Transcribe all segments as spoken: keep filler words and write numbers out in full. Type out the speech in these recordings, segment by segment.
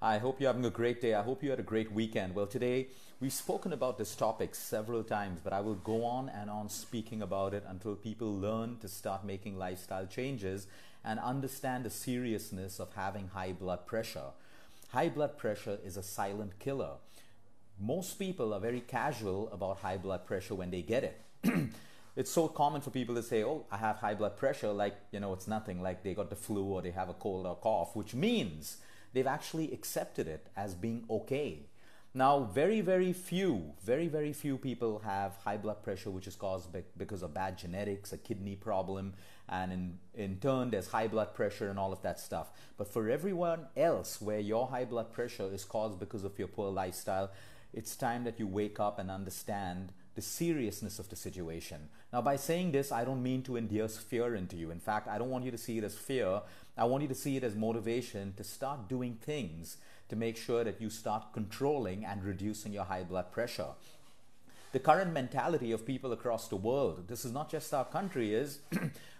I hope you're having a great day. I hope you had a great weekend. Well, today we've spoken about this topic several times, but I will go on and on speaking about it until people learn to start making lifestyle changes and understand the seriousness of having high blood pressure. High blood pressure is a silent killer. Most people are very casual about high blood pressure when they get it. It's so common for people to say, oh, I have high blood pressure, like, you know, it's nothing, like they got the flu or they have a cold or cough, which means they've actually accepted it as being okay. Now, very, very few, very, very few people have high blood pressure, which is caused because of bad genetics, a kidney problem, and in, in turn, there's high blood pressure and all of that stuff. But for everyone else where your high blood pressure is caused because of your poor lifestyle, it's time that you wake up and understand the seriousness of the situation. Now, by saying this, I don't mean to endear fear into you. In fact, I don't want you to see it as fear. I want you to see it as motivation to start doing things to make sure that you start controlling and reducing your high blood pressure. The current mentality of people across the world, this is not just our country, is,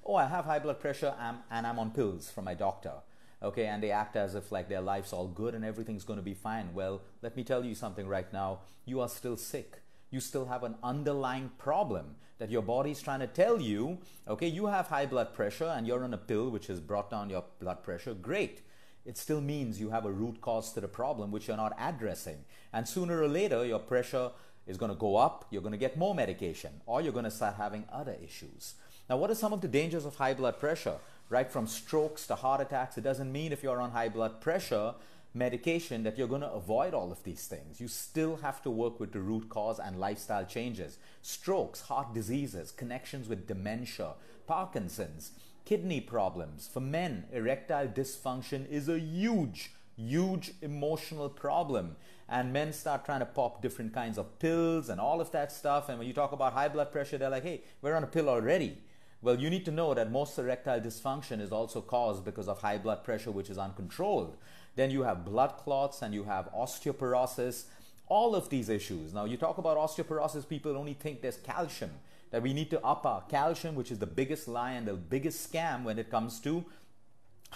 oh, I have high blood pressure and I'm on pills from my doctor. Okay, and they act as if like their life's all good and everything's going to be fine. Well, let me tell you something right now. You are still sick. You still have an underlying problem that your body's trying to tell you, okay, you have high blood pressure and you're on a pill which has brought down your blood pressure. Great. It still means you have a root cause to the problem which you're not addressing. And sooner or later, your pressure is going to go up. You're going to get more medication or you're going to start having other issues. Now, what are some of the dangers of high blood pressure? Right from strokes to heart attacks. It doesn't mean if you're on high blood pressure medication that you're going to avoid all of these things. You still have to work with the root cause and lifestyle changes. Strokes, heart diseases, connections with dementia, Parkinson's, kidney problems. For men, erectile dysfunction is a huge, huge emotional problem. And men start trying to pop different kinds of pills and all of that stuff. And when you talk about high blood pressure, they're like, hey, we're on a pill already. Well, you need to know that most erectile dysfunction is also caused because of high blood pressure, which is uncontrolled. Then you have blood clots and you have osteoporosis, all of these issues. Now, you talk about osteoporosis, people only think there's calcium, that we need to up our calcium, which is the biggest lie and the biggest scam when it comes to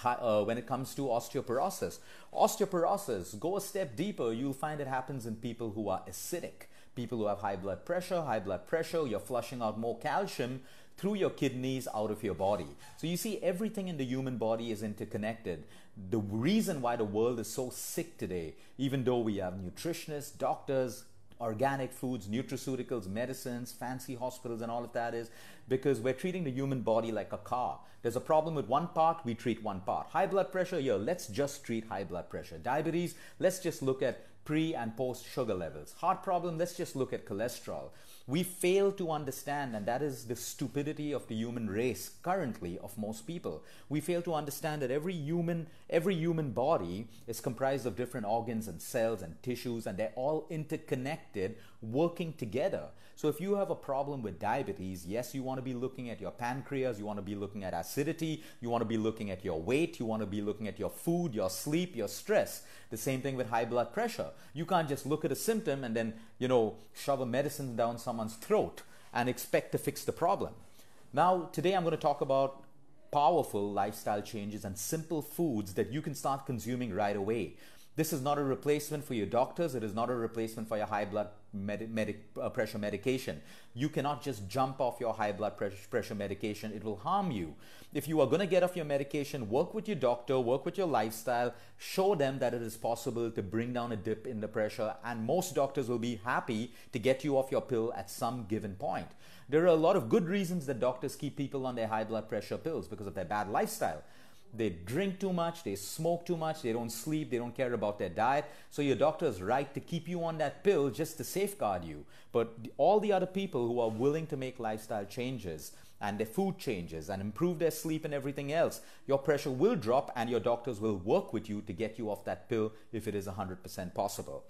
Uh, when it comes to osteoporosis. Osteoporosis, go a step deeper, you'll find it happens in people who are acidic, people who have high blood pressure, high blood pressure, you're flushing out more calcium through your kidneys out of your body. So you see, everything in the human body is interconnected. The reason why the world is so sick today, even though we have nutritionists, doctors, organic foods, nutraceuticals, medicines, fancy hospitals and all of that, is because we're treating the human body like a car. There's a problem with one part, we treat one part. High blood pressure, yeah, let's just treat high blood pressure. Diabetes, let's just look at pre and post sugar levels. Heart problem, let's just look at cholesterol. We fail to understand, and that is the stupidity of the human race currently of most people. We fail to understand that every human, every human body is comprised of different organs and cells and tissues, and they're all interconnected, working together. So if you have a problem with diabetes, yes, you want to be looking at your pancreas, you want to be looking at acidity, you want to be looking at your weight, you want to be looking at your food, your sleep, your stress. The same thing with high blood pressure. You can't just look at a symptom and then, you know, shove a medicine down someone's throat and expect to fix the problem. Now, today I'm going to talk about powerful lifestyle changes and simple foods that you can start consuming right away. This is not a replacement for your doctors. It is not a replacement for your high blood med med uh, pressure medication. You cannot just jump off your high blood pressure, pressure medication. It will harm you. If you are going to get off your medication, work with your doctor, work with your lifestyle, show them that it is possible to bring down a dip in the pressure, and most doctors will be happy to get you off your pill at some given point. There are a lot of good reasons that doctors keep people on their high blood pressure pills because of their bad lifestyle. They drink too much, they smoke too much, they don't sleep, they don't care about their diet. So your doctor is right to keep you on that pill just to safeguard you. But all the other people who are willing to make lifestyle changes and their food changes and improve their sleep and everything else, your pressure will drop and your doctors will work with you to get you off that pill if it is one hundred percent possible.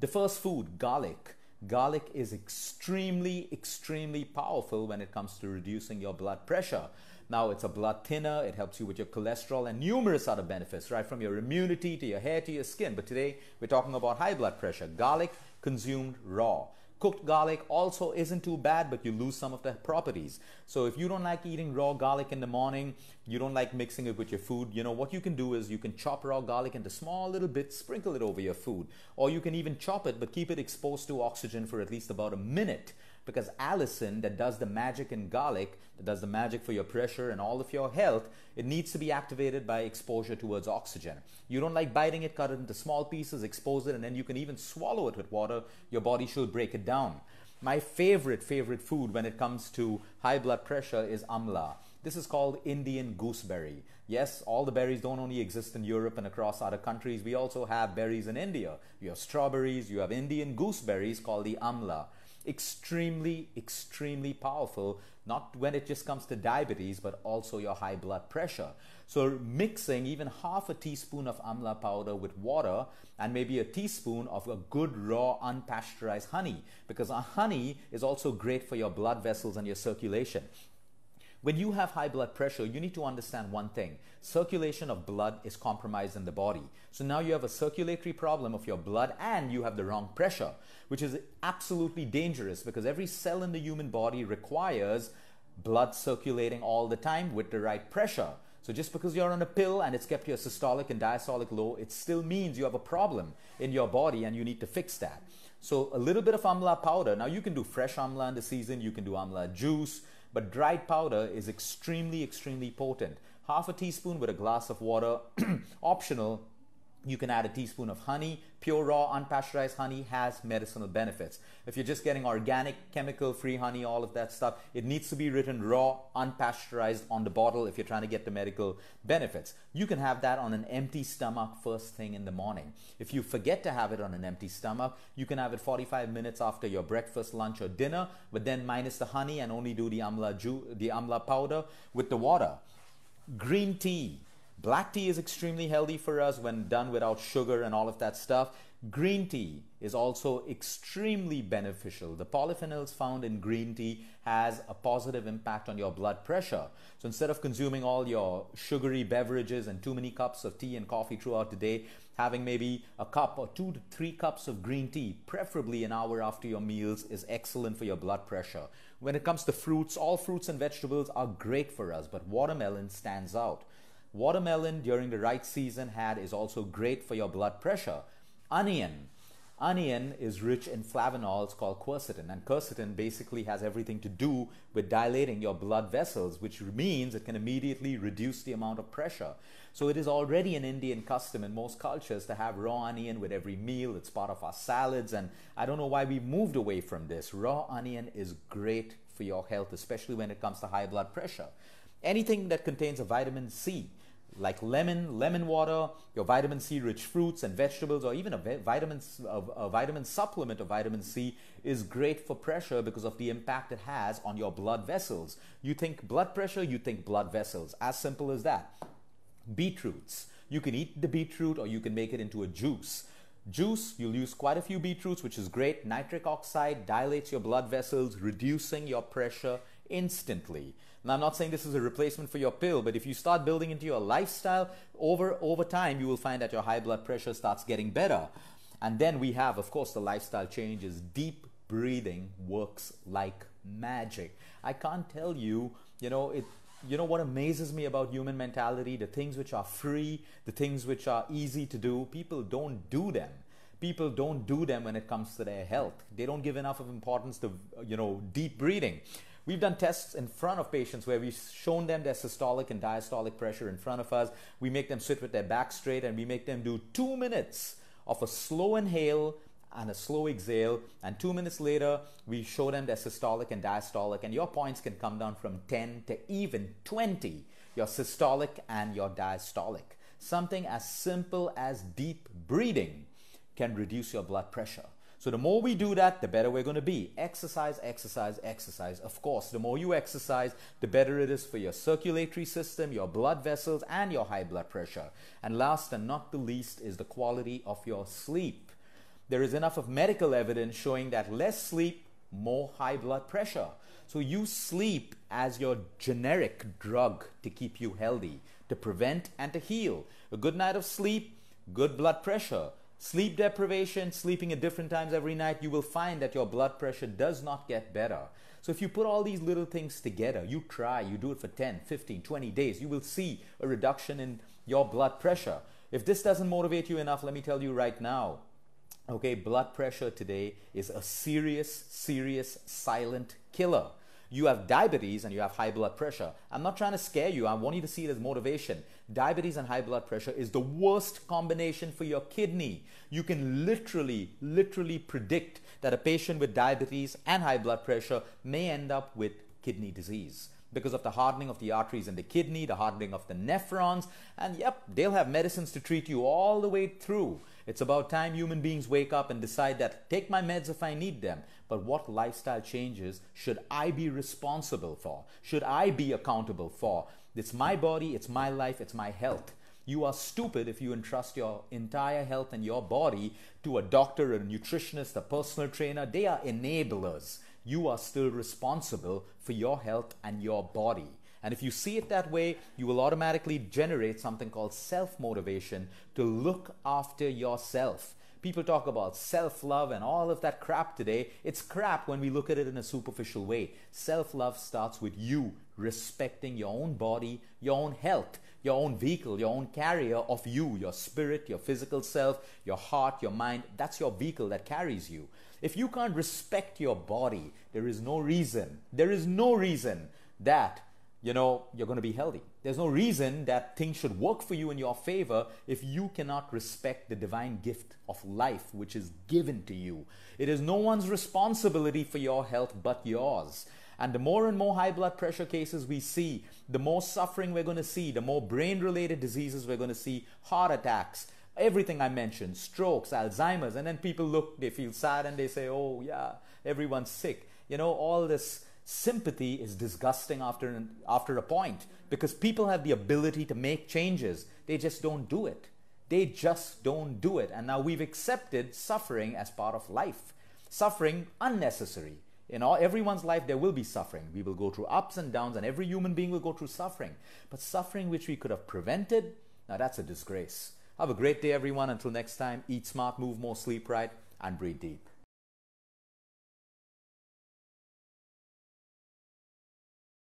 The first food, garlic. Garlic is extremely, extremely powerful when it comes to reducing your blood pressure. Now, it's a blood thinner, it helps you with your cholesterol and numerous other benefits, right from your immunity to your hair to your skin. But today, we're talking about high blood pressure. Garlic consumed raw. Cooked garlic also isn't too bad, but you lose some of the properties. So if you don't like eating raw garlic in the morning, you don't like mixing it with your food, you know, what you can do is you can chop raw garlic into small little bits, sprinkle it over your food, or you can even chop it, but keep it exposed to oxygen for at least about a minute. Because allicin, that does the magic in garlic, that does the magic for your pressure and all of your health, it needs to be activated by exposure towards oxygen. You don't like biting it, cut it into small pieces, expose it, and then you can even swallow it with water. Your body should break it down. My favorite, favorite food when it comes to high blood pressure is amla. This is called Indian gooseberry. Yes, all the berries don't only exist in Europe and across other countries. We also have berries in India. You have strawberries, you have Indian gooseberries called the amla. Extremely, extremely powerful, not when it just comes to diabetes, but also your high blood pressure. So mixing even half a teaspoon of amla powder with water and maybe a teaspoon of a good raw unpasteurized honey, because a honey is also great for your blood vessels and your circulation. When you have high blood pressure, you need to understand one thing. Circulation of blood is compromised in the body. So now you have a circulatory problem of your blood and you have the wrong pressure, which is absolutely dangerous because every cell in the human body requires blood circulating all the time with the right pressure. So just because you're on a pill and it's kept your systolic and diastolic low, it still means you have a problem in your body and you need to fix that. So a little bit of amla powder. Now you can do fresh amla in the season, you can do amla juice, but dried powder is extremely, extremely potent. Half a teaspoon with a glass of water, optional. You can add a teaspoon of honey. Pure raw unpasteurized honey has medicinal benefits. If you're just getting organic, chemical-free honey, all of that stuff, it needs to be written raw, unpasteurized on the bottle if you're trying to get the medical benefits. You can have that on an empty stomach first thing in the morning. If you forget to have it on an empty stomach, you can have it forty-five minutes after your breakfast, lunch, or dinner, but then minus the honey and only do the amla ju- the amla powder with the water. Green tea. Black tea is extremely healthy for us when done without sugar and all of that stuff. Green tea is also extremely beneficial. The polyphenols found in green tea has a positive impact on your blood pressure. So instead of consuming all your sugary beverages and too many cups of tea and coffee throughout the day, having maybe a cup or two to three cups of green tea, preferably an hour after your meals, is excellent for your blood pressure. When it comes to fruits, all fruits and vegetables are great for us, but watermelon stands out. Watermelon during the right season had is also great for your blood pressure. Onion. Onion is rich in flavonols called quercetin, and quercetin basically has everything to do with dilating your blood vessels, which means it can immediately reduce the amount of pressure. So it is already an Indian custom in most cultures to have raw onion with every meal. It's part of our salads, and I don't know why we moved away from this. Raw onion is great for your health, especially when it comes to high blood pressure. Anything that contains a vitamin C, like lemon, lemon water, your vitamin C rich fruits and vegetables, or even a vitamin, a vitamin supplement of vitamin C is great for pressure because of the impact it has on your blood vessels. You think blood pressure, you think blood vessels. As simple as that. Beetroots. You can eat the beetroot or you can make it into a juice. Juice, you'll use quite a few beetroots, which is great. Nitric oxide dilates your blood vessels, reducing your pressure instantly. Now, I'm not saying this is a replacement for your pill, but if you start building into your lifestyle, over, over time, you will find that your high blood pressure starts getting better. And then we have, of course, the lifestyle changes. Deep breathing works like magic. I can't tell you, you know, it. You know what amazes me about human mentality? The things which are free, the things which are easy to do, people don't do them. People don't do them when it comes to their health. They don't give enough of importance to, you know, deep breathing. We've done tests in front of patients where we've shown them their systolic and diastolic pressure in front of us. We make them sit with their back straight and we make them do two minutes of a slow inhale and a slow exhale. And two minutes later, we show them their systolic and diastolic, and your points can come down from ten to even twenty, your systolic and your diastolic. Something as simple as deep breathing can reduce your blood pressure. So the more we do that, the better we're going to be. Exercise, exercise, exercise. Of course, the more you exercise, the better it is for your circulatory system, your blood vessels, and your high blood pressure. And last and not the least is the quality of your sleep. There is enough of medical evidence showing that less sleep, more high blood pressure. So use sleep as your generic drug to keep you healthy, to prevent and to heal. A good night of sleep, good blood pressure. Sleep deprivation, sleeping at different times every night, you will find that your blood pressure does not get better. So if you put all these little things together, you try, you do it for ten, fifteen, twenty days, you will see a reduction in your blood pressure. If this doesn't motivate you enough, let me tell you right now, okay, blood pressure today is a serious, serious silent killer. You have diabetes and you have high blood pressure. I'm not trying to scare you. I want you to see it as motivation. Diabetes and high blood pressure is the worst combination for your kidney. You can literally, literally predict that a patient with diabetes and high blood pressure may end up with kidney disease because of the hardening of the arteries in the kidney, the hardening of the nephrons, and yep, they'll have medicines to treat you all the way through. It's about time human beings wake up and decide that, take my meds if I need them, but what lifestyle changes should I be responsible for? Should I be accountable for? It's my body, it's my life, it's my health. You are stupid if you entrust your entire health and your body to a doctor, a nutritionist, a personal trainer. They are enablers. You are still responsible for your health and your body. And if you see it that way, you will automatically generate something called self-motivation to look after yourself. People talk about self-love and all of that crap today. It's crap when we look at it in a superficial way. Self-love starts with you respecting your own body, your own health, your own vehicle, your own carrier of you, your spirit, your physical self, your heart, your mind. That's your vehicle that carries you. If you can't respect your body, there is no reason, there is no reason that you know, you're going to be healthy. There's no reason that things should work for you in your favor if you cannot respect the divine gift of life which is given to you. It is no one's responsibility for your health but yours. And the more and more high blood pressure cases we see, the more suffering we're going to see, the more brain-related diseases we're going to see, heart attacks, everything I mentioned, strokes, Alzheimer's, and then people look, they feel sad and they say, oh yeah, everyone's sick. You know, all this sympathy is disgusting after, after a point, because people have the ability to make changes. They just don't do it. They just don't do it. And now we've accepted suffering as part of life. Suffering unnecessary. In all, everyone's life there will be suffering. We will go through ups and downs and every human being will go through suffering. But suffering which we could have prevented, now that's a disgrace. Have a great day everyone. Until next time, eat smart, move more, sleep right, and breathe deep.